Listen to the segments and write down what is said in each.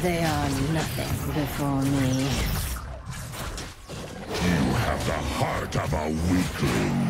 They are nothing before me. You have the heart of a weakling.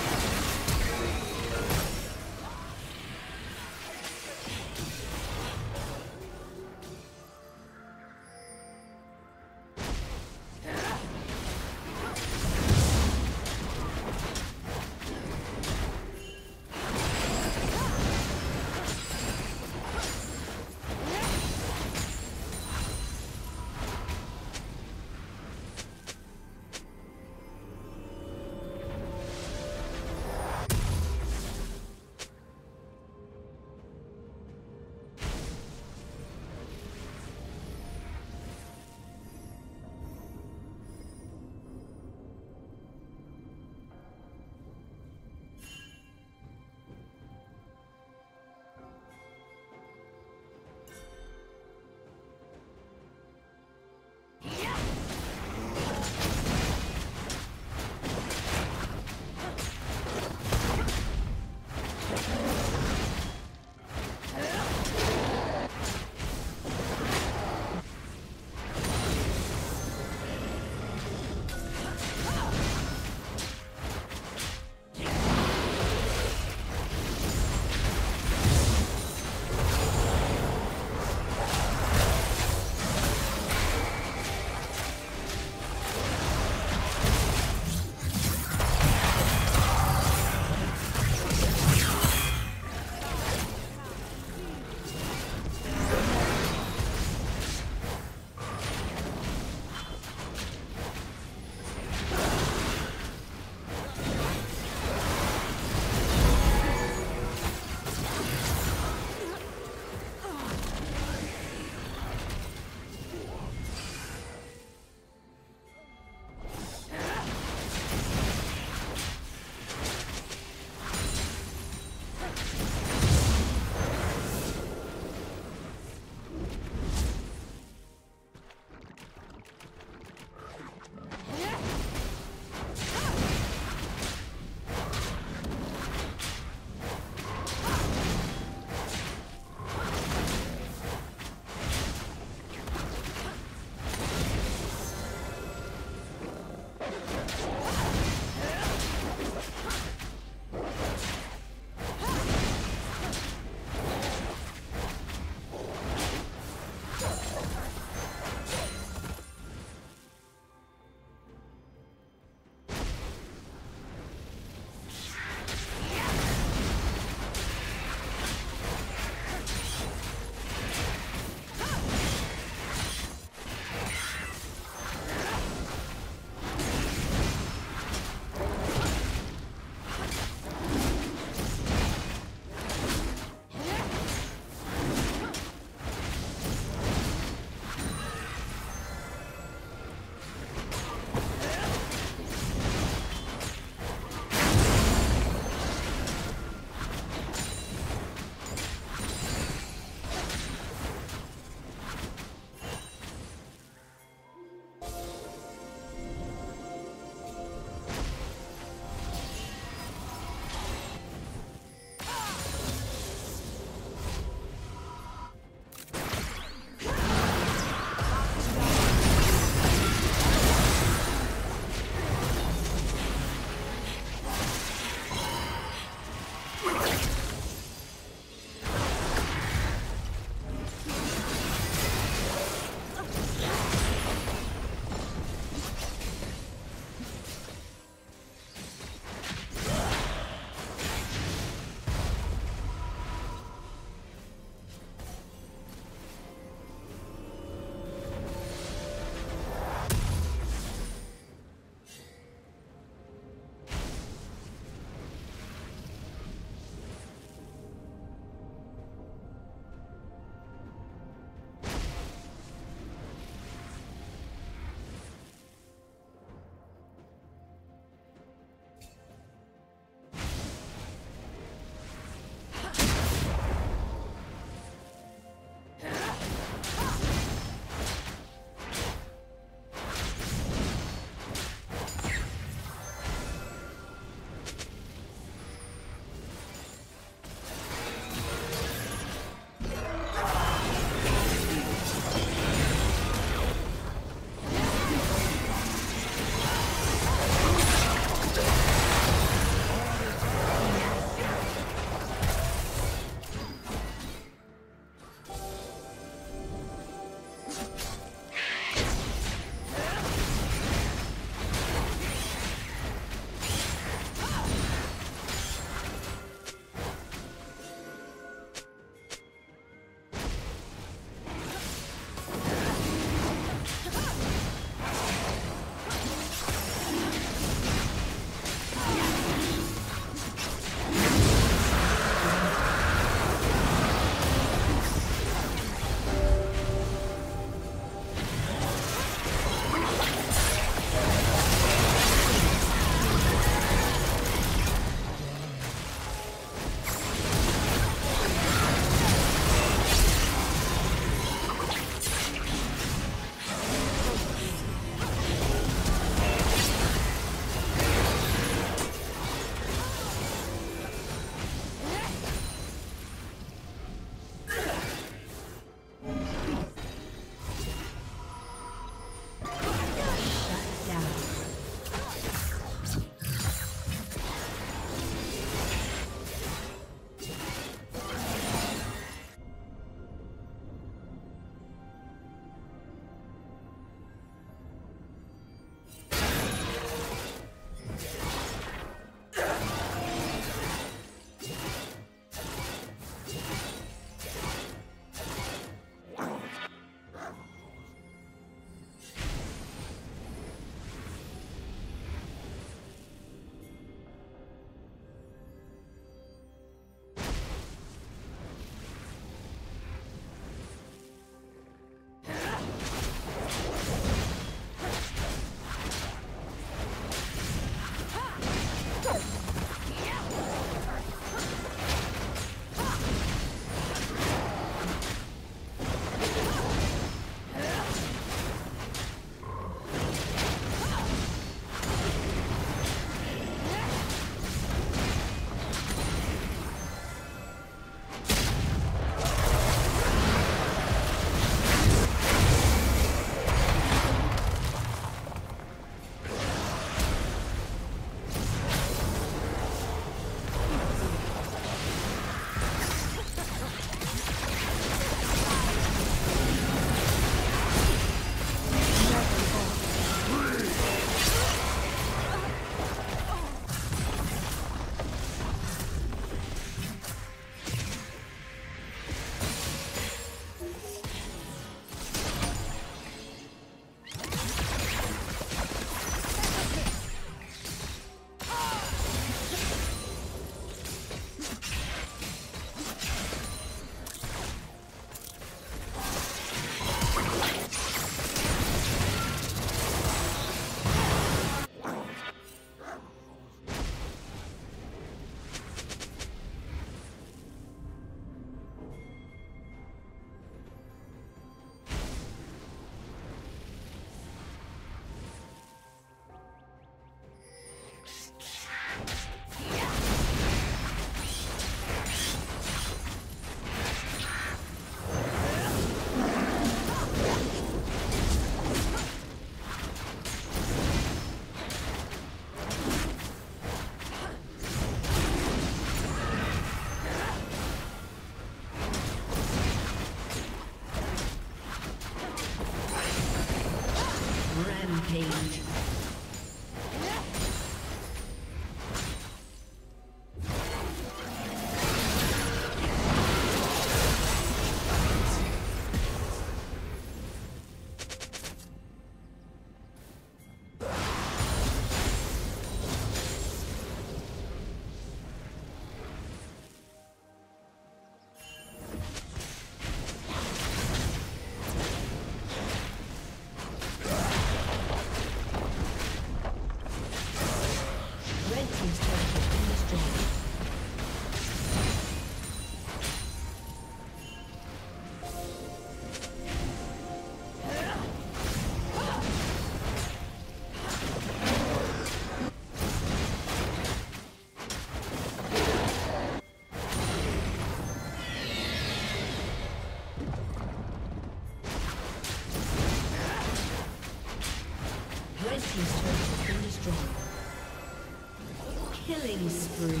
Killing spree.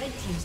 Red team's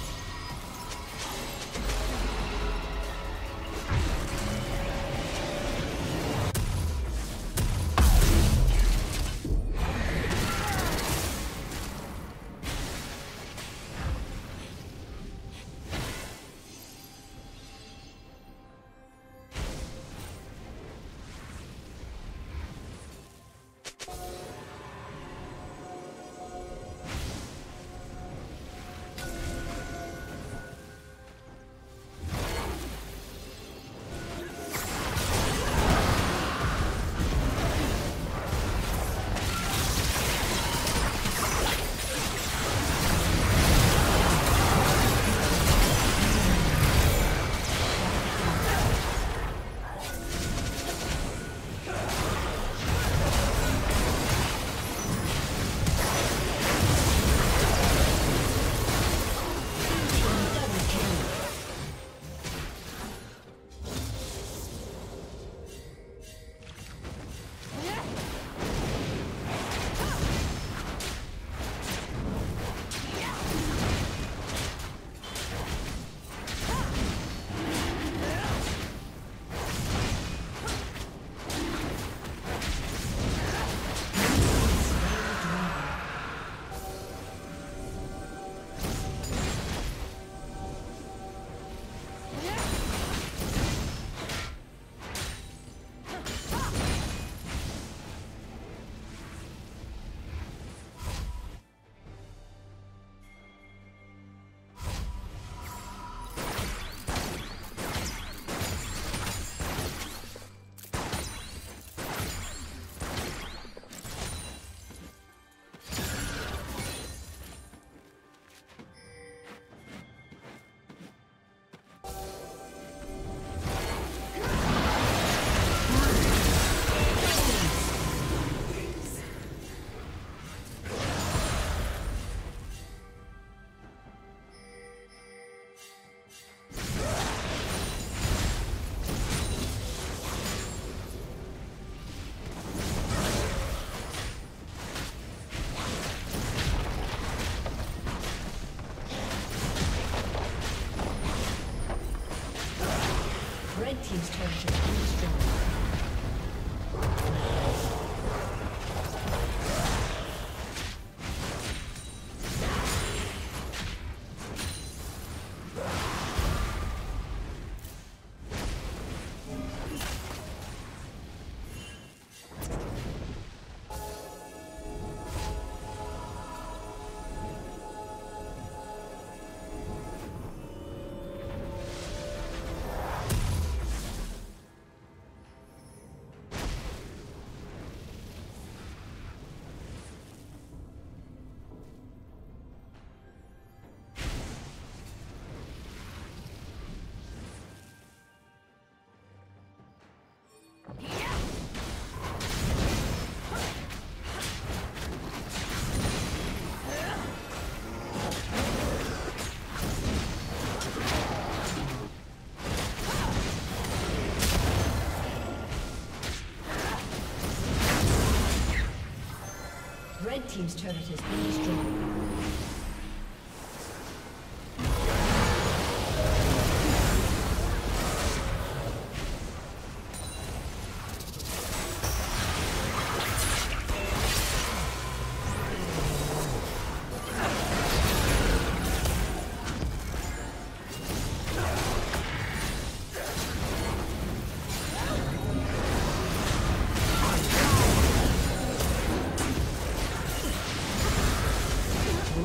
Team's turret has been destroyed. Red team's turret has been destroyed.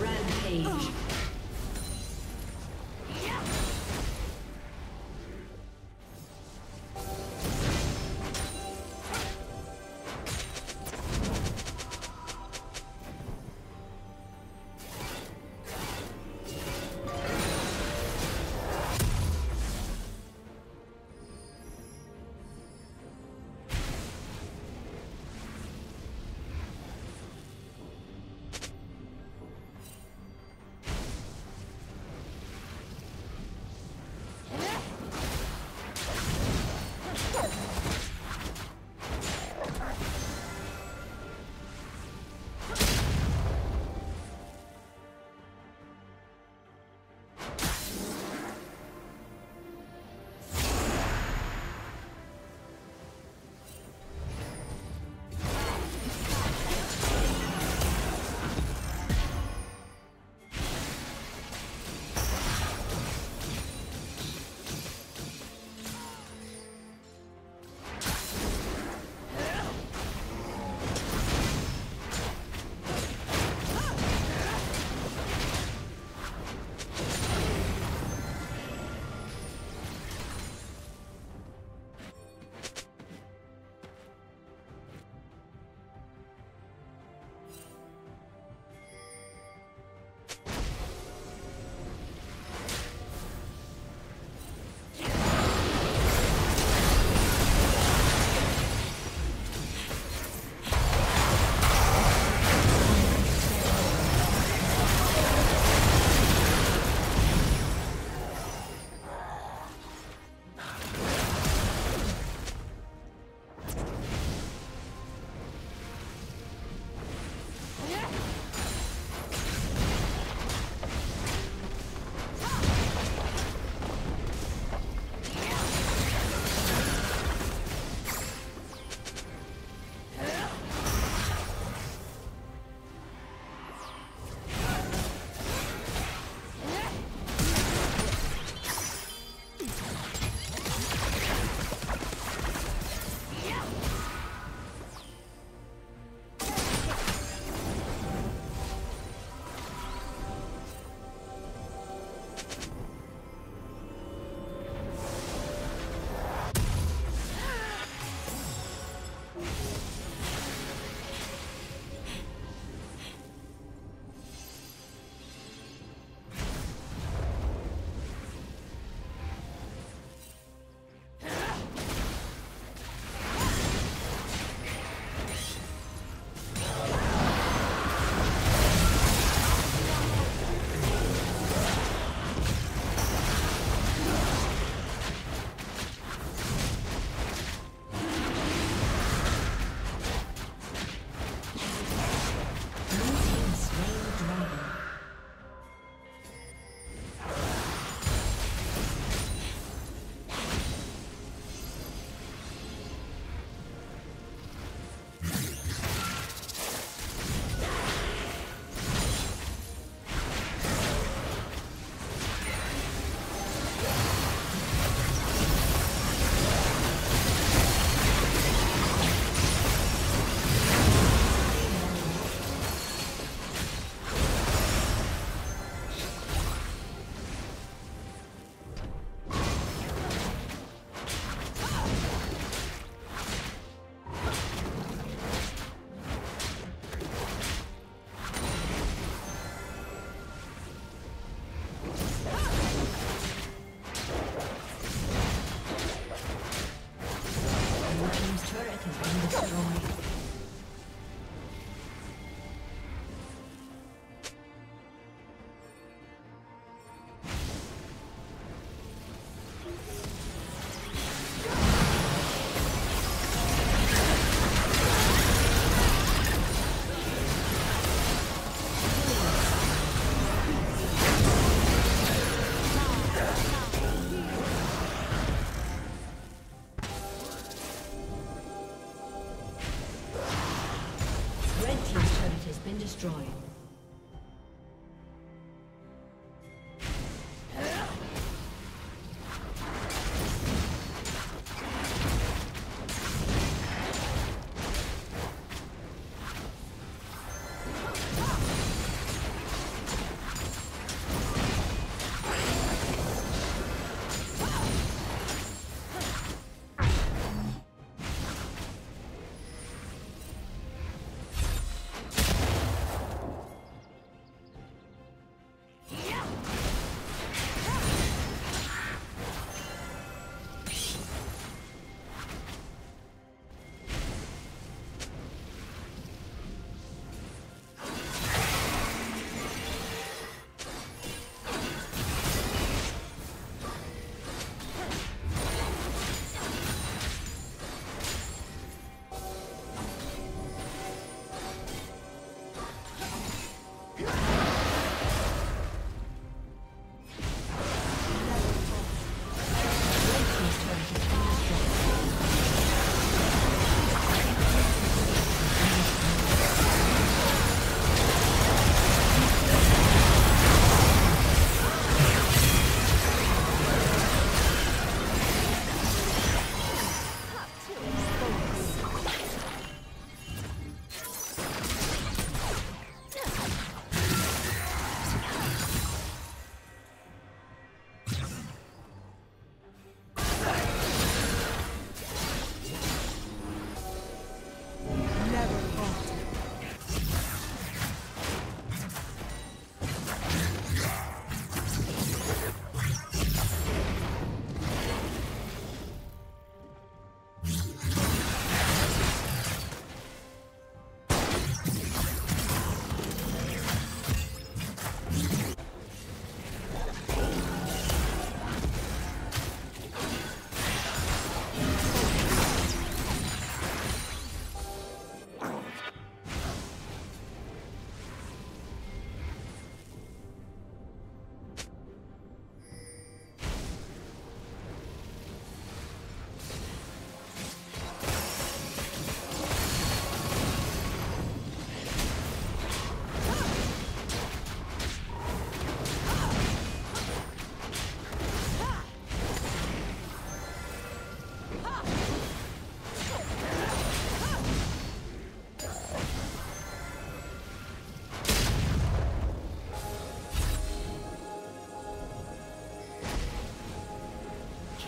Red been destroyed.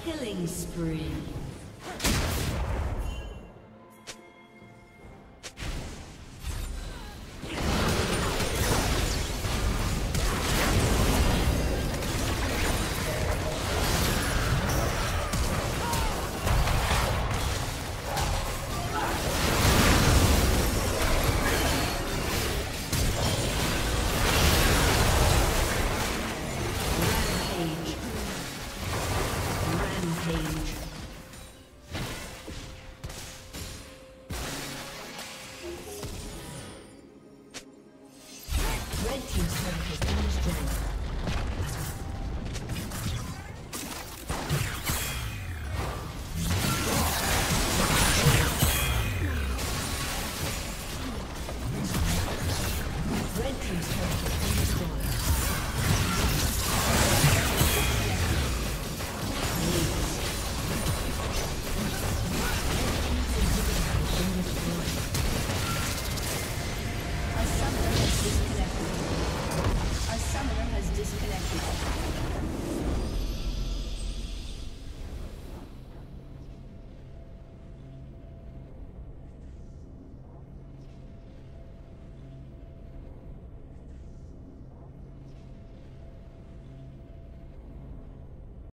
Killing spree.